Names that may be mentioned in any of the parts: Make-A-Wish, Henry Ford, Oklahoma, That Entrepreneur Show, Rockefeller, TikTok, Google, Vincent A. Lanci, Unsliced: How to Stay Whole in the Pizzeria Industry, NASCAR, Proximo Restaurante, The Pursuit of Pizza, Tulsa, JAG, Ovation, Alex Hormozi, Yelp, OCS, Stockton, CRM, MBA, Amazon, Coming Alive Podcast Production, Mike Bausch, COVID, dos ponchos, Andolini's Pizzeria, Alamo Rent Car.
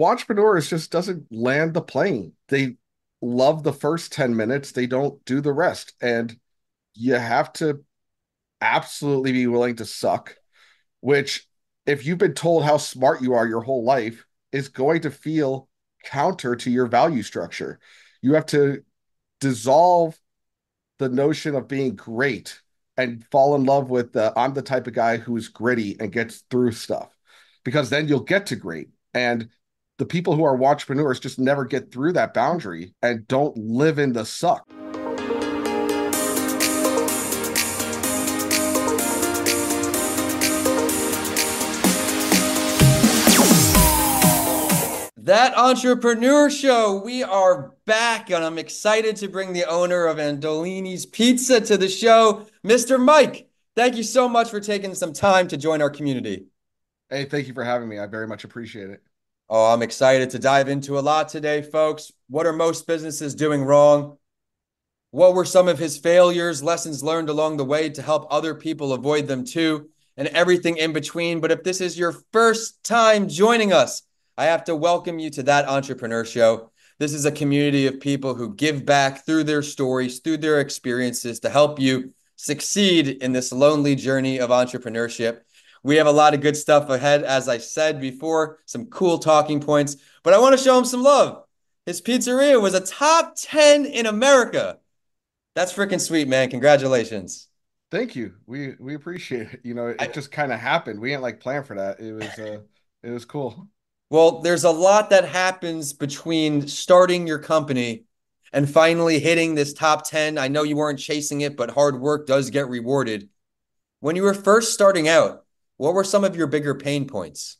Entrepreneurs just doesn't land the plane. They love the first 10 minutes. They don't do the rest. And you have to absolutely be willing to suck, which if you've been told how smart you are your whole life is going to feel counter to your value structure. You have to dissolve the notion of being great and fall in love with the, I'm the type of guy who is gritty and gets through stuff, because then you'll get to great. And the people who are entrepreneurs just never get through that boundary and don't live in the suck. That Entrepreneur Show, we are back, and I'm excited to bring the owner of Andolini's Pizza to the show, Mr. Mike. Thank you so much for taking some time to join our community. Hey, thank you for having me. I very much appreciate it. Oh, I'm excited to dive into a lot today, folks. What are most businesses doing wrong? What were some of his failures, lessons learned along the way to help other people avoid them too, and everything in between? But if this is your first time joining us, I have to welcome you to That Entrepreneur Show. This is a community of people who give back through their stories, through their experiences to help you succeed in this lonely journey of entrepreneurship. We have a lot of good stuff ahead, as I said before, some cool talking points, but I want to show him some love. His pizzeria was a top 10 in America. That's freaking sweet, man. Congratulations. Thank you. We appreciate it. You know, it just kind of happened. We didn't plan for that. It was cool. Well, there's a lot that happens between starting your company and finally hitting this top 10. I know you weren't chasing it, but hard work does get rewarded. When you were first starting out, what were some of your bigger pain points?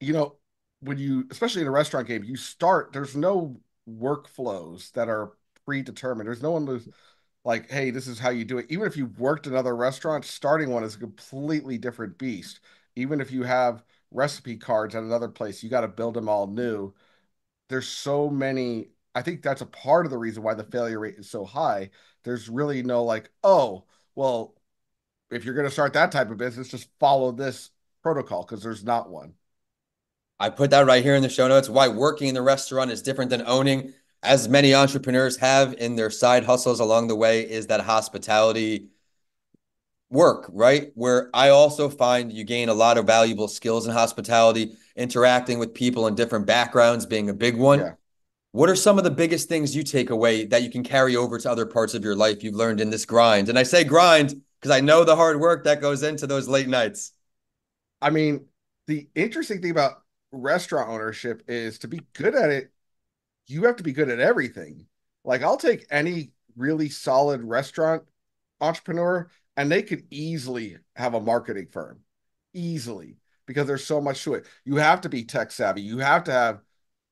You know, when you, especially in a restaurant game, you start, there's no workflows that are predetermined. There's no one who's like, hey, this is how you do it. Even if you've worked another restaurant, starting one is a completely different beast. Even if you have recipe cards at another place, you got to build them all new. There's so many. I think that's a part of the reason why the failure rate is so high. There's really no like, oh, well, if you're going to start that type of business, just follow this protocol, because there's not one. I put that right here in the show notes, why working in the restaurant is different than owning, as many entrepreneurs have in their side hustles along the way, is that hospitality work, right? Where I also find you gain a lot of valuable skills in hospitality, interacting with people in different backgrounds being a big one. Yeah. What are some of the biggest things you take away that you can carry over to other parts of your life you've learned in this grind? And I say grind because I know the hard work that goes into those late nights. I mean, the interesting thing about restaurant ownership is to be good at it, you have to be good at everything. Like, I'll take any really solid restaurant entrepreneur, and they could easily have a marketing firm, easily, because there's so much to it. You have to be tech savvy. You have to have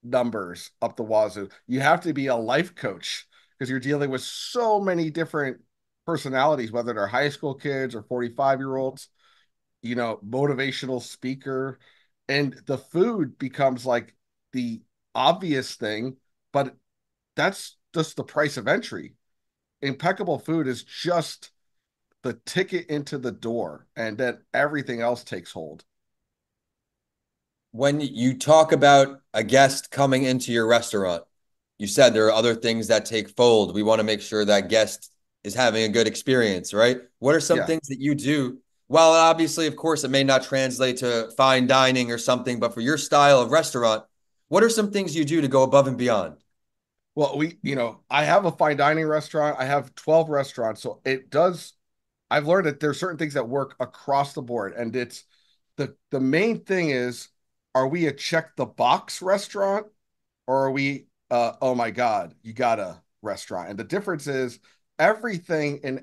numbers up the wazoo. You have to be a life coach, because you're dealing with so many different personalities, whether they're high school kids or 45-year-olds, you know, motivational speaker. And the food becomes like the obvious thing, but that's just the price of entry. Impeccable food is just the ticket into the door, and then everything else takes hold. When you talk about a guest coming into your restaurant, you said there are other things that take fold. We want to make sure that guest is having a good experience, right? What are some things that you do? While obviously, of course, it may not translate to fine dining or something, but for your style of restaurant, what are some things you do to go above and beyond? Well, I have a fine dining restaurant. I have 12 restaurants. So I've learned that there's certain things that work across the board. And it's the main thing is, are we a check the box restaurant, or are we, oh my God, you got a restaurant? And the difference is, everything in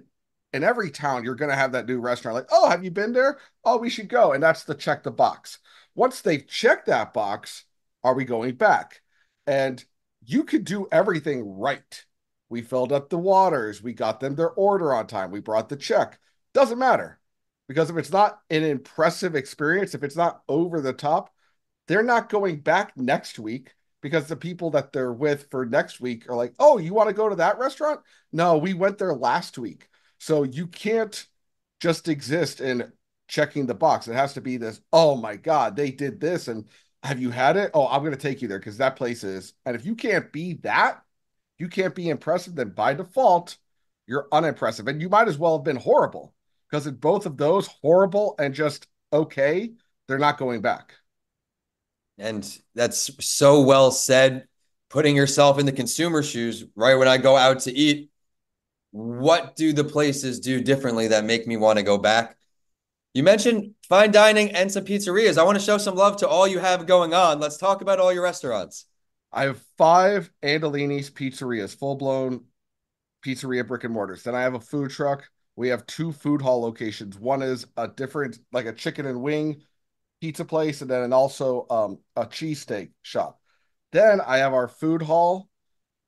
every town, you're going to have that new restaurant. Like, oh, have you been there? Oh, we should go. And that's the check the box. Once they've checked that box, are we going back? And you could do everything right. We filled up the waters. We got them their order on time. We brought the check. Doesn't matter, because if it's not an impressive experience, if it's not over the top, they're not going back next week, because the people that they're with for next week are like, oh, you want to go to that restaurant? No, we went there last week. So you can't just exist in checking the box. It has to be this, oh my God, they did this, and Have you had it? Oh, I'm going to take you there because that place is. And if you can't be that, you can't be impressive, then by default, you're unimpressive. And you might as well have been horrible, because in both of those, horrible and just okay, they're not going back. And that's so well said, putting yourself in the consumer shoes, right? When I go out to eat, what do the places do differently that make me want to go back? You mentioned fine dining and some pizzerias. I want to show some love to all you have going on. Let's talk about all your restaurants. I have 5 Andolini's pizzerias, full-blown pizzeria brick and mortars. Then I have a food truck. We have 2 food hall locations. One is a different, like a chicken and wing pizza place, and then also a cheesesteak shop. Then I have our food hall,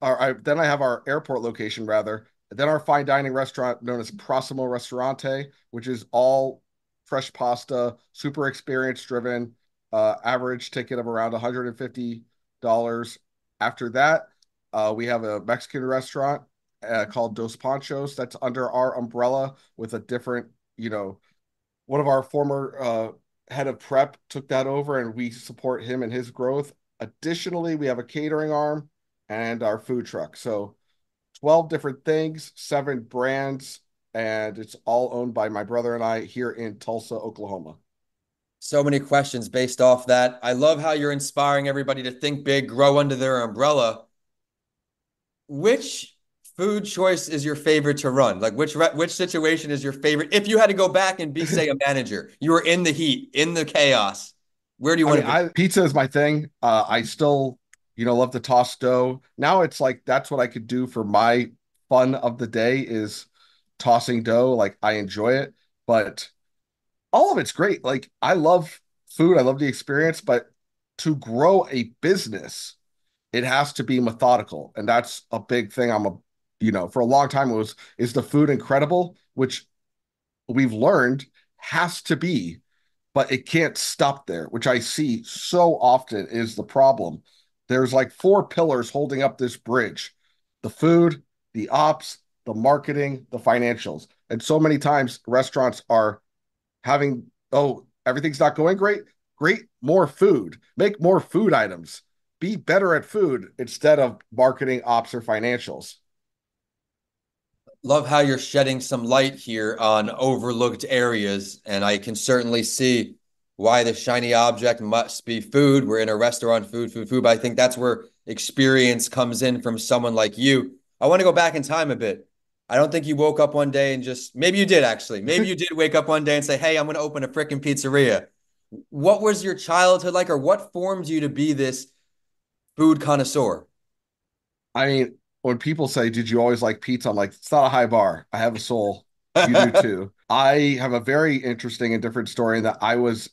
then I have our airport location, rather. Then our fine dining restaurant known as Proximo Restaurante, which is all fresh pasta, super experience-driven, average ticket of around $150. After that, we have a Mexican restaurant called Dos Ponchos that's under our umbrella with a different, one of our former head of prep took that over, and we support him and his growth. Additionally, we have a catering arm and our food truck. So 12 different things, 7 brands, and it's all owned by my brother and I here in Tulsa, Oklahoma. So many questions based off that. I love how you're inspiring everybody to think big, grow under their umbrella. Which food choice is your favorite to run? Like which situation is your favorite? If you had to go back and be, say, a manager, you were in the heat, in the chaos, where do you want to be? Pizza is my thing. I still, love to toss dough. Now it's like, that's what I could do for my fun of the day is tossing dough. Like I enjoy it, but all of it's great. Like I love food. I love the experience, but to grow a business, it has to be methodical. And that's a big thing. For a long time is the food incredible, which we've learned has to be, but it can't stop there, which I see so often is the problem. There's like 4 pillars holding up this bridge: the food, the ops, the marketing, the financials. And so many times restaurants are having, everything's not going great. Great, more food. Make more food items. Be better at food instead of marketing, ops, or financials. Love how you're shedding some light here on overlooked areas. And I can certainly see why the shiny object must be food. We're in a restaurant, food. But I think that's where experience comes in from someone like you. I want to go back in time a bit. I don't think you woke up one day and maybe you did actually. Maybe you did wake up one day and say, hey, I'm going to open a freaking pizzeria. What was your childhood like, or what formed you to be this food connoisseur? I mean, when people say, did you always like pizza? I'm like, it's not a high bar. I have a soul. You do too. I have a very interesting and different story in that I was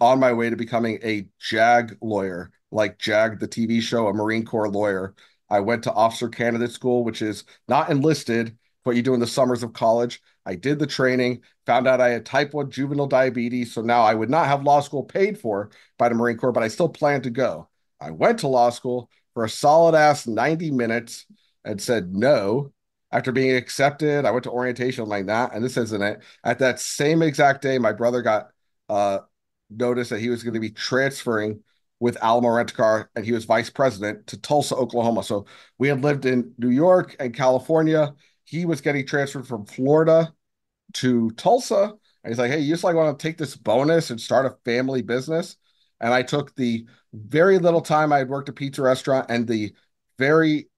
on my way to becoming a JAG lawyer, like JAG, the TV show, a Marine Corps lawyer. I went to officer candidate school, which is not enlisted, but you do in the summers of college. I did the training, found out I had type 1 juvenile diabetes. So now I would not have law school paid for by the Marine Corps, but I still planned to go. I went to law school for a solid ass 90 minutes and said no. After being accepted, I went to orientation like that, and this isn't it. At that same exact day, my brother got noticed that he was going to be transferring with Alamo Rent Car, and he was vice president to Tulsa, Oklahoma. So we had lived in New York and California. He was getting transferred from Florida to Tulsa. And he's like, hey, you just want to take this bonus and start a family business? And I took the very little time I had worked a pizza restaurant and the very,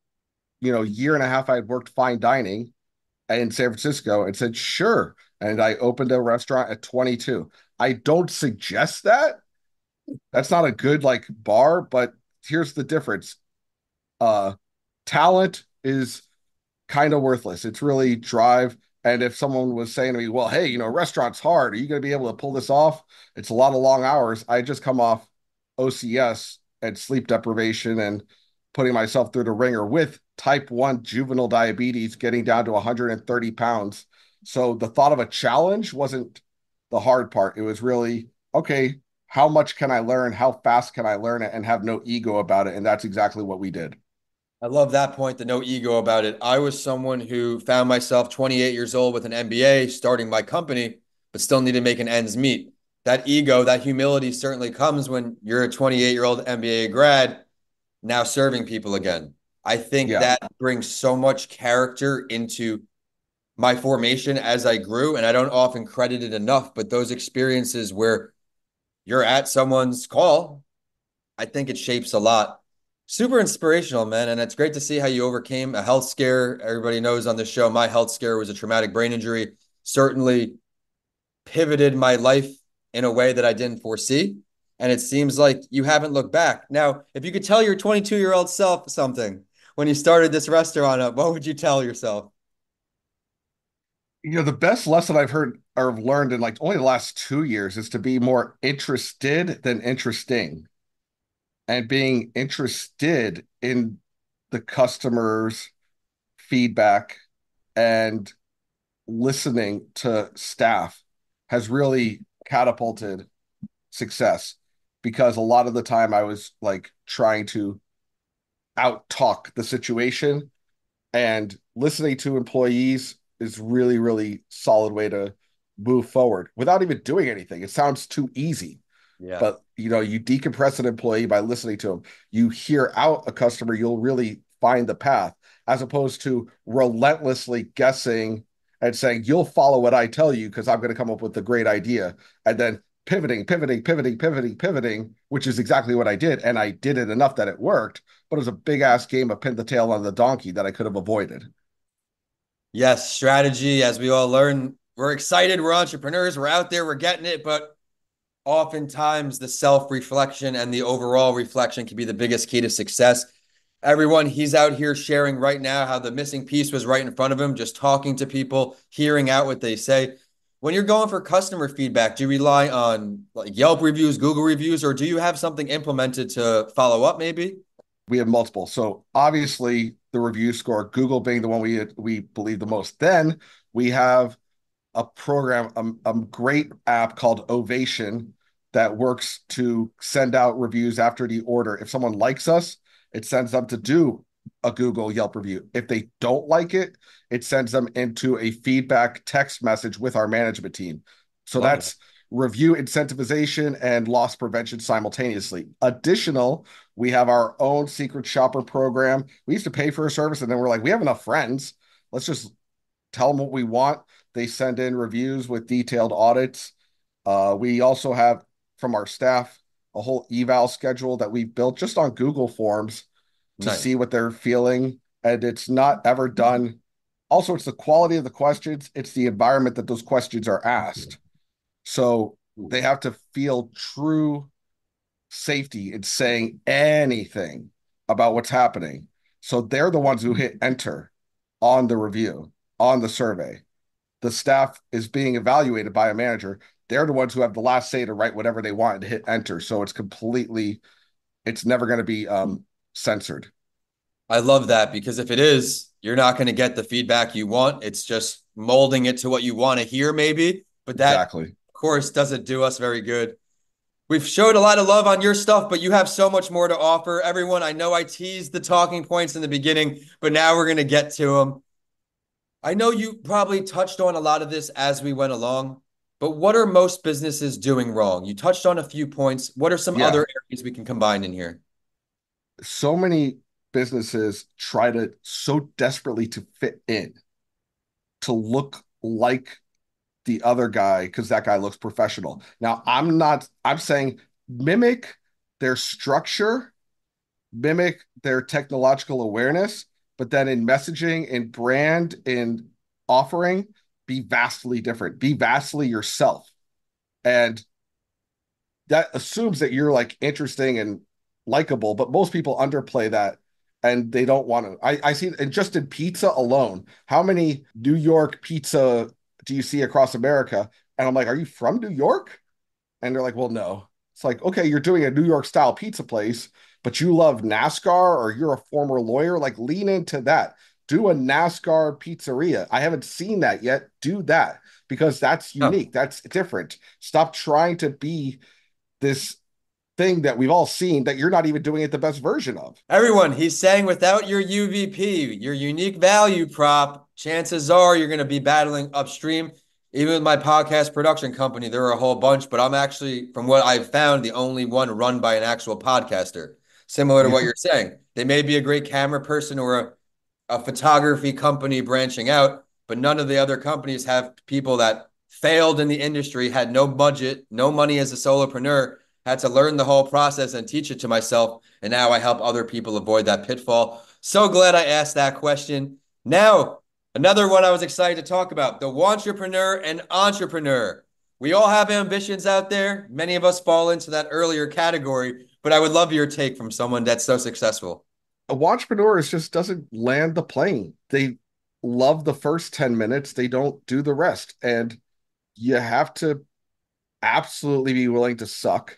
year and a half I had worked fine dining in San Francisco and said, sure. And I opened a restaurant at 22. I don't suggest that. That's not a good bar, but here's the difference. Talent is kind of worthless. It's really drive. And if someone was saying to me, well, hey, restaurant's hard. Are you going to be able to pull this off? It's a lot of long hours. I just come off OCS and sleep deprivation and putting myself through the ringer with type 1 juvenile diabetes, getting down to 130 pounds. So the thought of a challenge wasn't the hard part. It was really, okay, how much can I learn? How fast can I learn it? And have no ego about it. And that's exactly what we did. I love that point, the no ego about it. I was someone who found myself 28 years old with an MBA starting my company, but still needed to make an ends meet. that ego, that humility certainly comes when you're a 28-year-old MBA grad now serving people again. I think that brings so much character into my formation as I grew. And I don't often credit it enough, but those experiences where you're at someone's call, I think it shapes a lot. Super inspirational, man. And it's great to see how you overcame a health scare. Everybody knows on the show, my health scare was a traumatic brain injury. Certainly pivoted my life in a way that I didn't foresee. And it seems like you haven't looked back. Now, if you could tell your 22-year-old self something when you started this restaurant up, what would you tell yourself? You know, the best lesson I've heard or learned in like only the last 2 years is to be more interested than interesting, and being interested in the customer's feedback and listening to staff has really catapulted success, because a lot of the time I was like trying to out-talk the situation, and listening to employees is really, really solid way to move forward without even doing anything. It sounds too easy. Yeah. But, you know, you decompress an employee by listening to them. You hear out a customer, you'll really find the path, as opposed to relentlessly guessing and saying, you'll follow what I tell you because I'm going to come up with a great idea. And then pivoting, which is exactly what I did. And I did it enough that it worked. But it was a big ass game of pin the tail on the donkey that I could have avoided. Yes, strategy, as we all learn. We're excited. We're entrepreneurs. We're out there. We're getting it. But oftentimes the self-reflection and the overall reflection can be the biggest key to success. Everyone, he's out here sharing right now how the missing piece was right in front of him, just talking to people, hearing out what they say. When you're going for customer feedback, do you rely on like Yelp reviews, Google reviews, or do you have something implemented to follow up maybe? We have multiple. So obviously the review score, Google being the one we believe the most. Then we have a program, a great app called Ovation that works to send out reviews after the order. If someone likes us, it sends them to do a Google Yelp review. If they don't like it, it sends them into a feedback text message with our management team. So that's review incentivization and loss prevention simultaneously. Additional, we have our own secret shopper program. We used to pay for a service, and then we're like, we have enough friends. Let's just tell them what we want. They send in reviews with detailed audits. We also have from our staff a whole eval schedule that we've built just on Google Forms to see what they're feeling. And it's not ever done. Also, it's the quality of the questions. It's the environment that those questions are asked. So they have to feel true safety in saying anything about what's happening. So they're the ones who hit enter on the review, on the survey. The staff is being evaluated by a manager. They're the ones who have the last say to write whatever they want and hit enter. So it's completely, it's never going to be censored. I love that, because if it is, you're not going to get the feedback you want. It's just molding it to what you want to hear maybe, but that of course doesn't do us very good. We've showed a lot of love on your stuff, but you have so much more to offer. Everyone, I know I teased the talking points in the beginning, but now we're going to get to them. I know you probably touched on a lot of this as we went along, but what are most businesses doing wrong? You touched on a few points. What are some other areas we can combine in here? So many businesses try to so desperately to fit in, to look like the other guy, because that guy looks professional. Now, I'm saying mimic their structure, mimic their technological awareness, but then in messaging, in brand, in offering, be vastly different, be vastly yourself. And that assumes that you're like interesting and likable, but most people underplay that and they don't want to. I see, and just in pizza alone, how many New York pizza do you see across America? And I'm like, are you from New York? And they're like, well, no. It's like, okay, you're doing a New York style pizza place, but you love NASCAR or you're a former lawyer, like lean into that. Do a NASCAR pizzeria. I haven't seen that yet. Do that, because that's unique. That's different. Stop trying to be this thing that we've all seen that you're not even doing it the best version of. Everyone, he's saying without your UVP, your unique value prop, chances are you're going to be battling upstream. Even with my podcast production company, there are a whole bunch, but I'm actually, from what I've found, the only one run by an actual podcaster, similar to what you're saying. They may be a great camera person or a photography company branching out, but none of the other companies have people that failed in the industry, had no budget, no money as a solopreneur, had to learn the whole process and teach it to myself. And now I help other people avoid that pitfall. So glad I asked that question. Now, another one I was excited to talk about, the wantrepreneur and entrepreneur. We all have ambitions out there. Many of us fall into that earlier category, but I would love your take from someone that's so successful. A wantrepreneur just doesn't land the plane. They love the first 10 minutes. They don't do the rest. And you have to absolutely be willing to suck,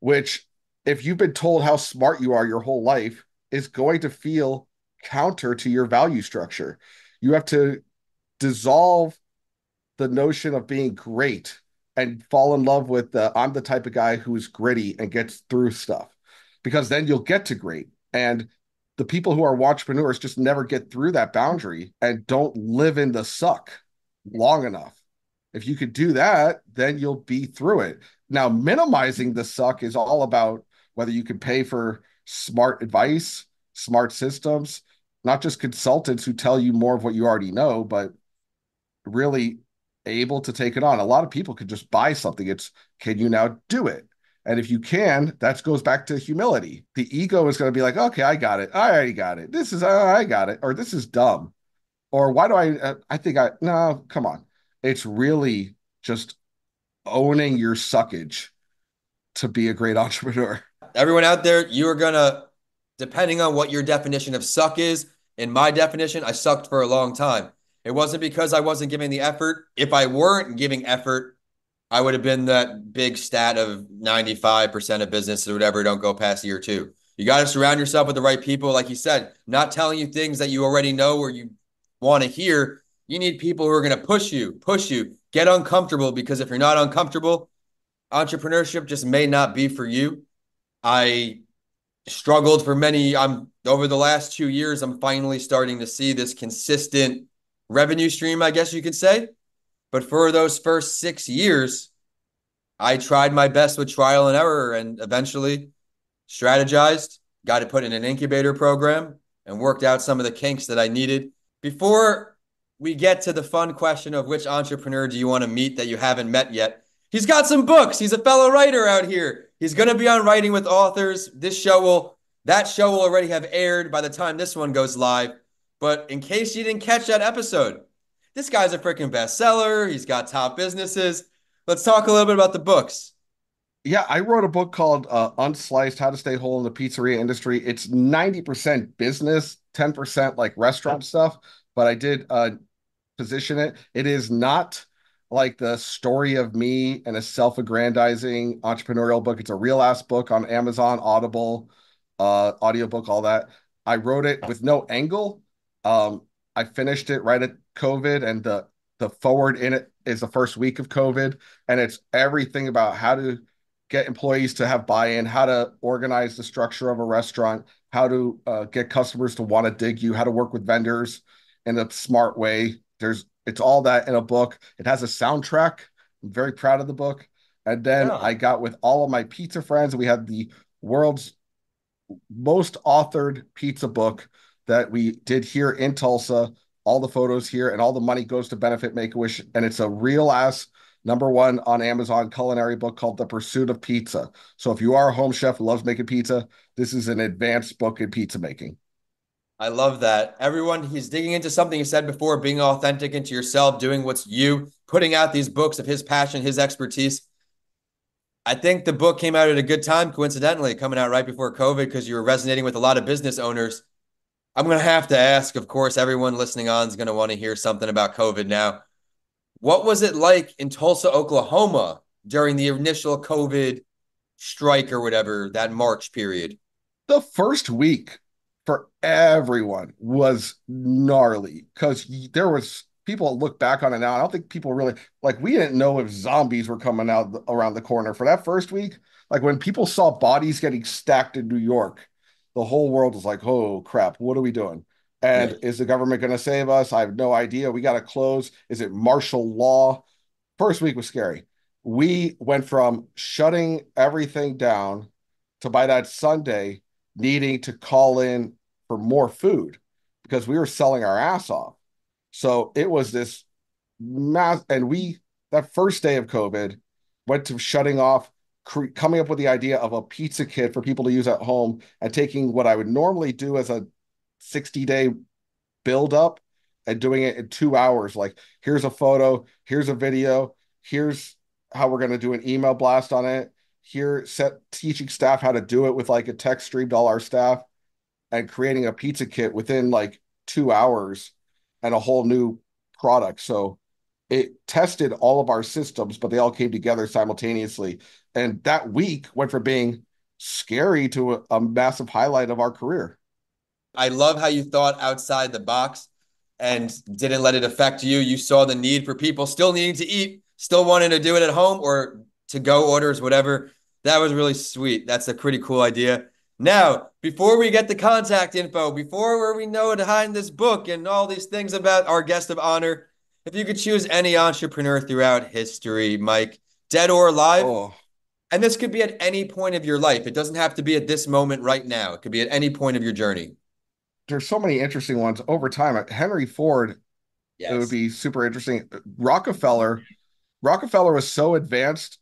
which if you've been told how smart you are your whole life is going to feel counter to your value structure. You have to dissolve the notion of being great and fall in love with the, I'm the type of guy who is gritty and gets through stuff, because then you'll get to great. And the people who are wantrepreneurs just never get through that boundary and don't live in the suck long enough. If you could do that, then you'll be through it. Now, minimizing the suck is all about whether you can pay for smart advice, smart systems, not just consultants who tell you more of what you already know, but really able to take it on. A lot of people could just buy something. It's, can you now do it? And if you can, that goes back to humility. The ego is going to be like, okay, I got it. I already got it. This is, I got it. Or this is dumb. Or why do no, come on. It's really just owning your suckage to be a great entrepreneur. Everyone out there, you are going to, depending on what your definition of suck is, in my definition, I sucked for a long time. It wasn't because I wasn't giving the effort. If I weren't giving effort, I would have been that big stat of 95% of businesses or whatever don't go past year two. You got to surround yourself with the right people. Like you said, not telling you things that you already know or you want to hear. You need people who are going to push you, get uncomfortable, because if you're not uncomfortable, entrepreneurship just may not be for you. I struggled for many. Over the last 2 years, I'm finally starting to see this consistent revenue stream, I guess you could say. But for those first 6 years, I tried my best with trial and error and eventually strategized, got it put in an incubator program and worked out some of the kinks that I needed. Before we get to the fun question of which entrepreneur do you want to meet that you haven't met yet, he's got some books. He's a fellow writer out here. He's going to be on Writing with Authors. That show will already have aired by the time this one goes live. But in case you didn't catch that episode, this guy's a freaking bestseller. He's got top businesses. Let's talk a little bit about the books. Yeah, I wrote a book called Unsliced: How to Stay Whole in the Pizzeria Industry. It's 90% business, 10% like restaurant stuff, but I did position it. It is not like the story of me and a self-aggrandizing entrepreneurial book. It's a real-ass book on Amazon, Audible, audiobook, all that. I wrote it with no angle. I finished it right at COVID, and the forward in it is the first week of COVID. And it's everything about how to get employees to have buy-in, how to organize the structure of a restaurant, how to get customers to want to dig you, how to work with vendors in a smart way. It's all that in a book. It has a soundtrack. I'm very proud of the book. And then I got with all of my pizza friends. We had the world's most authored pizza book that we did here in Tulsa. All the photos here, and all the money goes to benefit Make-A-Wish. And it's a real ass #1 on Amazon culinary book called The Pursuit of Pizza. So if you are a home chef who loves making pizza, this is an advanced book in pizza making. I love that. Everyone, he's digging into something he said before, being authentic into yourself, doing what's you, putting out these books of his passion, his expertise. I think the book came out at a good time, coincidentally, coming out right before COVID, because you were resonating with a lot of business owners. I'm going to have to ask, of course, everyone listening on is going to want to hear something about COVID now. What was it like in Tulsa, Oklahoma during the initial COVID strike or whatever, that March period? The first week for everyone was gnarly, because there was people look back on it now. I don't think people really, like, we didn't know if zombies were coming out around the corner for that first week. Like, when people saw bodies getting stacked in New York, the whole world was like, oh crap, what are we doing? And Is the government going to save us? I have no idea. We got to close. Is it martial law? First week was scary. We went from shutting everything down to, by that Sunday, needing to call in for more food because we were selling our ass off. So it was this mass. And we, that first day of COVID, went to shutting off, coming up with the idea of a pizza kit for people to use at home, and taking what I would normally do as a 60-day build-up and doing it in 2 hours. Like, here's a photo, here's a video, here's how we're going to do an email blast on it. Here, set teaching staff how to do it with like a text stream to all our staff, and creating a pizza kit within like 2 hours and a whole new product. So it tested all of our systems, but they all came together simultaneously. And that week went from being scary to a massive highlight of our career. I love how you thought outside the box and didn't let it affect you. You saw the need for people still needing to eat, still wanting to do it at home or to-go orders, whatever. That was really sweet. That's a pretty cool idea. Now, before we get the contact info, before we know behind this book and all these things about our guest of honor, if you could choose any entrepreneur throughout history, Mike, dead or alive, and this could be at any point of your life. It doesn't have to be at this moment right now. It could be at any point of your journey. There's so many interesting ones over time. Henry Ford, yes. It would be super interesting. Rockefeller was so advanced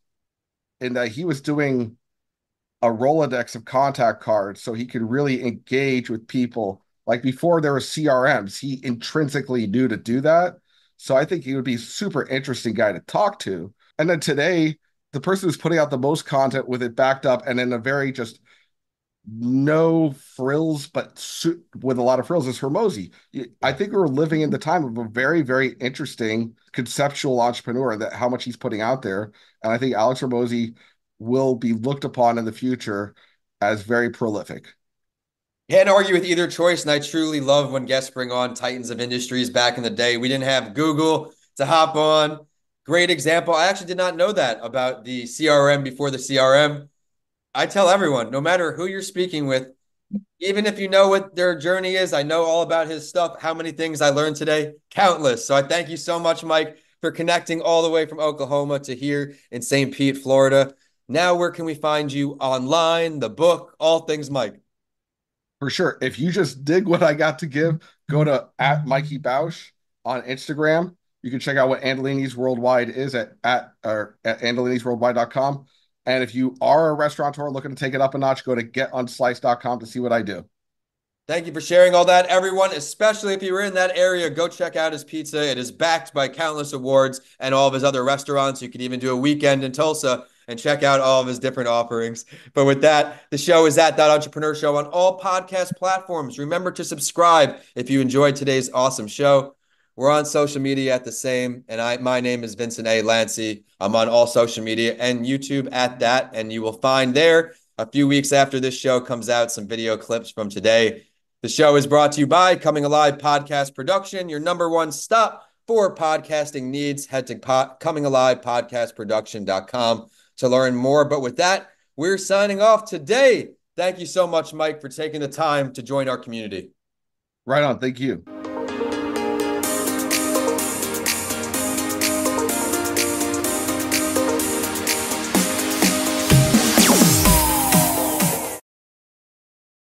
in that he was doing a Rolodex of contact cards so he could really engage with people. Like, before there were CRMs, he intrinsically knew to do that. So I think he would be a super interesting guy to talk to. And then today, the person who's putting out the most content with it backed up and in a very just no frills, but with a lot of frills, is Hormozi. I think we're living in the time of a very, very interesting conceptual entrepreneur, that how much he's putting out there. And I think Alex Hormozi will be looked upon in the future as very prolific. Can't argue with either choice. And I truly love when guests bring on titans of industries. Back in the day, we didn't have Google to hop on. Great example. I actually did not know that about the CRM before the CRM. I tell everyone, no matter who you're speaking with, even if you know what their journey is, I know all about his stuff. How many things I learned today? Countless. So I thank you so much, Mike, for connecting all the way from Oklahoma to here in St. Pete, Florida. Now, where can we find you online, the book, all things Mike? For sure. If you just dig what I got to give, go to @MikeyBausch on Instagram. You can check out what Andolini's Worldwide is at andolinisworldwide.com. And if you are a restaurateur looking to take it up a notch, go to getunsliced.com to see what I do. Thank you for sharing all that, everyone, especially if you were in that area. Go check out his pizza. It is backed by countless awards and all of his other restaurants. You can even do a weekend in Tulsa and check out all of his different offerings. But with that, the show is at That Entrepreneur Show on all podcast platforms. Remember to subscribe if you enjoyed today's awesome show. We're on social media at the same. And my name is Vincent A. Lanci. I'm on all social media and YouTube at that. And you will find there, a few weeks after this show comes out, some video clips from today. The show is brought to you by Coming Alive Podcast Production, your #1 stop for podcasting needs. Head to comingalivepodcastproduction.com to learn more. But with that, we're signing off today. Thank you so much, Mike, for taking the time to join our community. Right on. Thank you.